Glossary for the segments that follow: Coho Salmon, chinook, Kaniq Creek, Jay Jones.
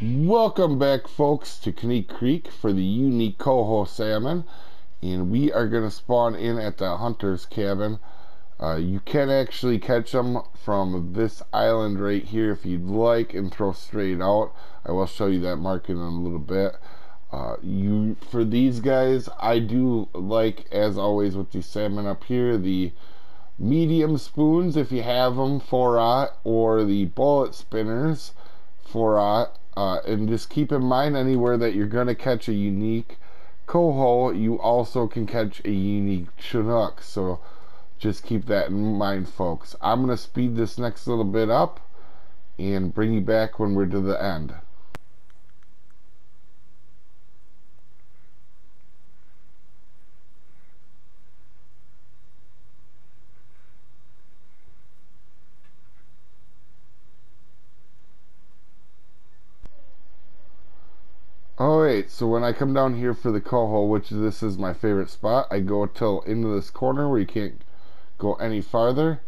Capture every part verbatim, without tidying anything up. Welcome back, folks, to Kaniq Creek for the unique coho salmon, and we are going to spawn in at the hunter's cabin. Uh, you can actually catch them from this island right here if you'd like and throw straight out. I will show you that marking in a little bit. Uh, you for these guys, I do like, as always with the salmon up here, the medium spoons if you have them, four aught, or the bullet spinners, four aught. Uh, and just keep in mind, anywhere that you're going to catch a unique coho, you also can catch a unique chinook. So just keep that in mind, folks. I'm going to speed this next little bit up and bring you back when we're to the end. Alright, so when I come down here for the coho, which this is my favorite spot, I go till into this corner where you can't go any farther,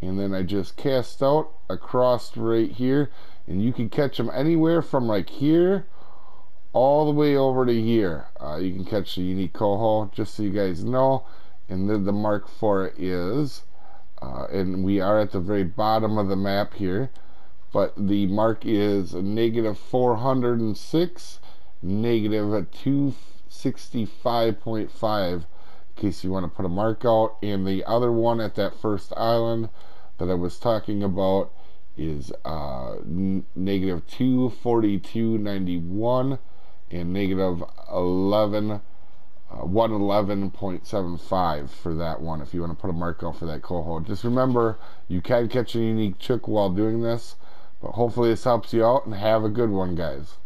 and then I just cast out across right here, and you can catch them anywhere from like here all the way over to here. Uh, you can catch the unique coho, just so you guys know, and then the mark for it is, uh, and we are at the very bottom of the map here, but the mark is negative four hundred six. negative two sixty-five point five, in case you want to put a mark out. And the other one at that first island that I was talking about is uh, negative two forty-two ninety-one and negative eleven, one eleven point seven five for that one, if you want to put a mark out for that coho. Just remember, you can catch a unique chick while doing this, but hopefully this helps you out, and have a good one, guys.